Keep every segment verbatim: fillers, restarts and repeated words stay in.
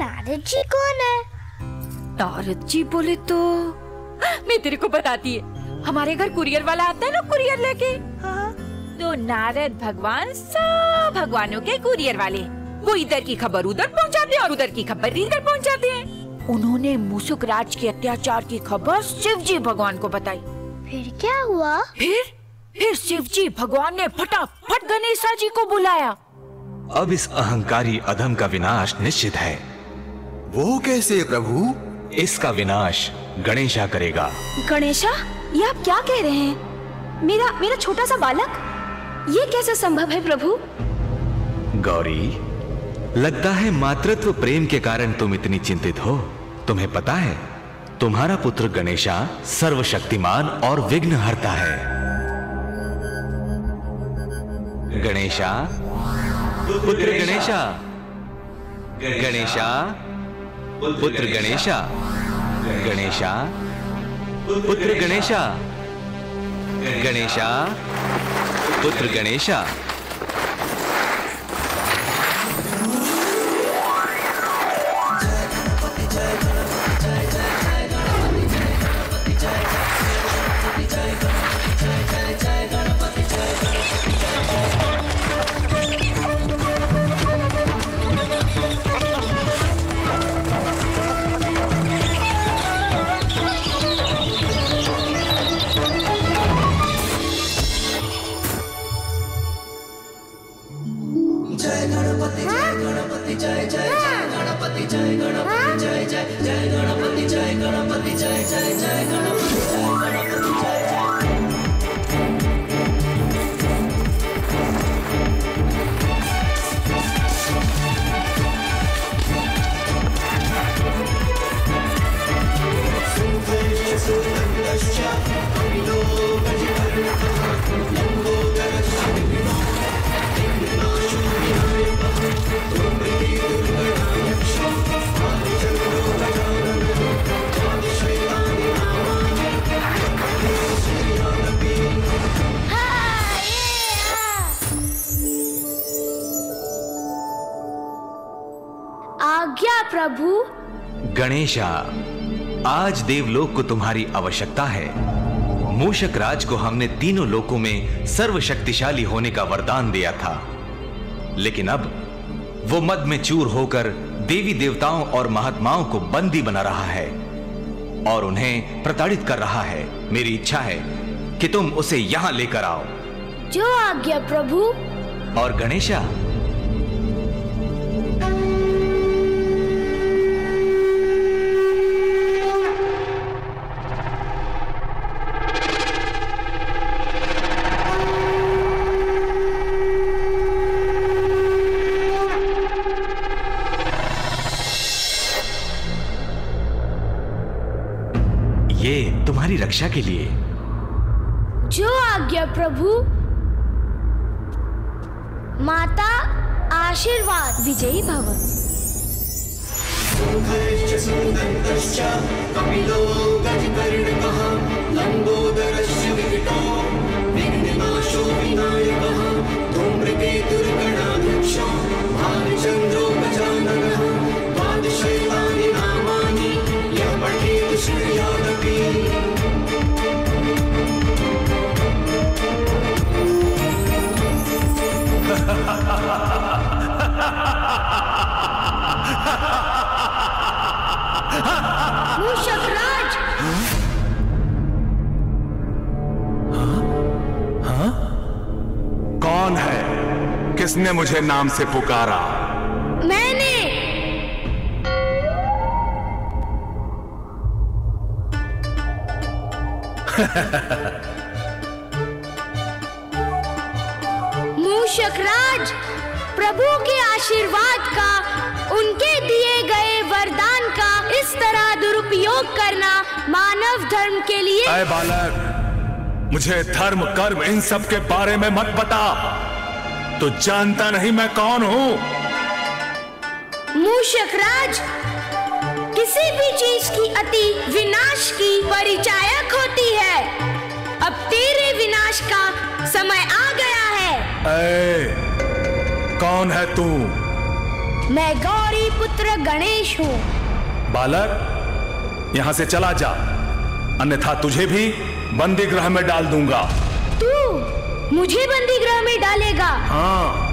नारद जी कौन है? नारद जी बोले तो मैं तेरे को बताती है। हमारे घर कुरियर वाला आता है ना कुरियर लेके, हाँ? तो नारद भगवान सब भगवानों के कुरियर वाले, वो इधर की खबर उधर पहुंचाते हैं और उधर की खबर इधर पहुंचाते हैं। उन्होंने मूषकराज के अत्याचार की खबर शिवजी भगवान को बताई। फिर क्या हुआ? फिर फिर शिवजी भगवान ने फटाफट गणेश जी को बुलाया। अब इस अहंकारी अधम का विनाश निश्चित है। वो कैसे प्रभु? इसका विनाश गणेशा करेगा। गणेशा, ये आप क्या कह रहे हैं? मेरा मेरा छोटा सा बालक, ये कैसे संभव है प्रभु? गौरी, लगता है मातृत्व प्रेम के कारण तुम इतनी चिंतित हो। तुम्हें पता है तुम्हारा पुत्र गणेशा सर्वशक्तिमान और विघ्नहर्ता है। गणेशा, पुत्र गणेशा, गणेशा, पुत्र गणेशा, गणेशा, पुत्र गणेशा, गणेशा, पुत्र गणेशा। आज्ञा प्रभु। गणेशा, आज देवलोक को तुम्हारी आवश्यकता है। मूषकराज को हमने तीनों लोकों में सर्वशक्तिशाली होने का वरदान दिया था, लेकिन अब वो मद में चूर होकर देवी देवताओं और महात्माओं को बंदी बना रहा है और उन्हें प्रताड़ित कर रहा है। मेरी इच्छा है कि तुम उसे यहाँ लेकर आओ। जो आज्ञा प्रभु। और गणेशा, तुम्हारी रक्षा के लिए। जो आज्ञा प्रभु। माता आशीर्वाद। विजयी भव। मूषकराज। हाँ? हाँ? कौन है? किसने मुझे नाम से पुकारा? मैंने। मूषकराज, प्रभु के आशीर्वाद का, उनके दिए गए वरदान का इस तरह दुरुपयोग करना मानव धर्म के लिए। अरे बालक, मुझे धर्म कर्म इन सब के बारे में मत बता। तू जानता नहीं मैं कौन हूँ? मूषकराज, किसी भी चीज की अति विनाश की परिचायक होती है। अब तेरे विनाश का समय आ गया है। ए, कौन है तू? मैं गौरी पुत्र गणेश हूँ। बालक, यहाँ से चला जा, अन्यथा तुझे भी बंदी गृह में डाल दूंगा। तू मुझे बंदी गृह में डालेगा? हाँ।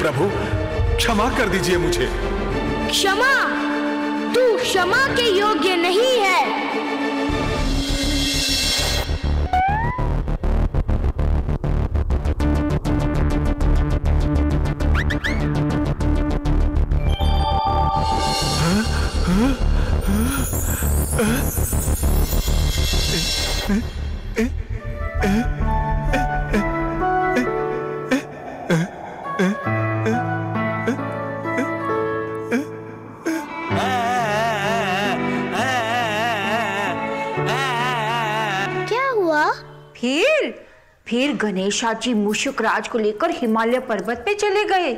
प्रभु क्षमा कर दीजिए मुझे। क्षमा? तू क्षमा के योग्य नहीं है। गणेशाजी जी मूषकराज को लेकर हिमालय पर्वत पे चले गए।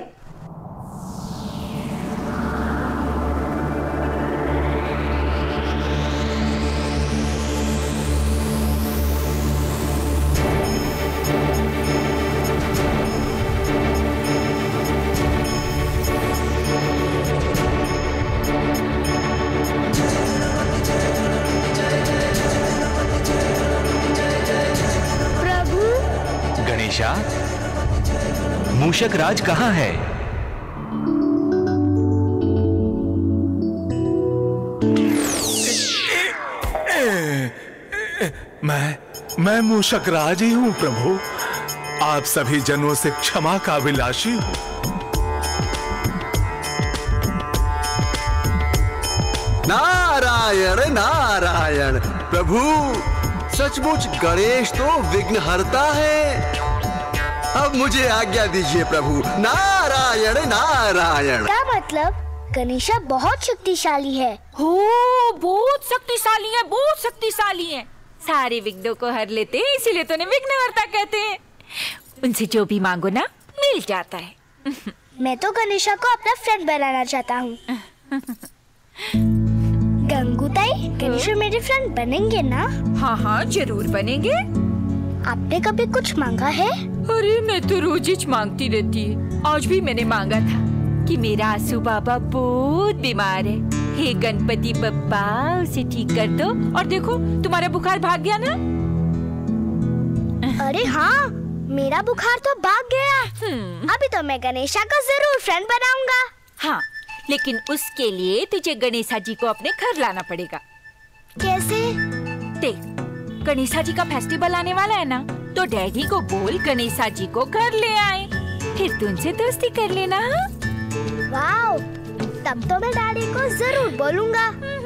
मूषकराज कहाँ है? मैं मैं मूषकराज ही हूँ प्रभु। आप सभी जनों से क्षमा का अभिलाषी हूँ। नारायण नारायण प्रभु, सचमुच गणेश तो विघ्नहर्ता है। अब मुझे आज्ञा दीजिए प्रभु। नारायण नारायण। क्या मतलब? गणेशा बहुत शक्तिशाली है। हो, बहुत शक्तिशाली है, बहुत शक्तिशाली है। सारे विघ्नों को हर लेते हैं, इसीलिए तो उन्हें विघ्नहर्ता कहते हैं। उनसे जो भी मांगो ना मिल जाता है। मैं तो गणेशा को अपना फ्रेंड बनाना चाहता हूँ। गंगू ताई, गणेश मेरे फ्रेंड बनेंगे ना? हाँ हाँ जरूर बनेंगे। आपने कभी कुछ मांगा है? अरे मैं तो रोज ही मांगती रहती है। आज भी मैंने मांगा था कि मेरा आंसू बाबा बहुत बीमार है, हे गणपति बप्पा उसे ठीक कर दो। और देखो तुम्हारा बुखार भाग गया ना? अरे हाँ, मेरा बुखार तो भाग गया। अभी तो मैं गणेशा का जरूर फ्रेंड बनाऊंगा। हाँ, लेकिन उसके लिए तुझे गणेशा जी को अपने घर लाना पड़ेगा। कैसे? देख, गणेशा जी का फेस्टिवल आने वाला है ना, तो डैडी को बोल गणेशा जी को घर ले आए, फिर तुमसे दोस्ती कर लेना। वाह, तब तो मैं डैडी को जरूर बोलूँगा।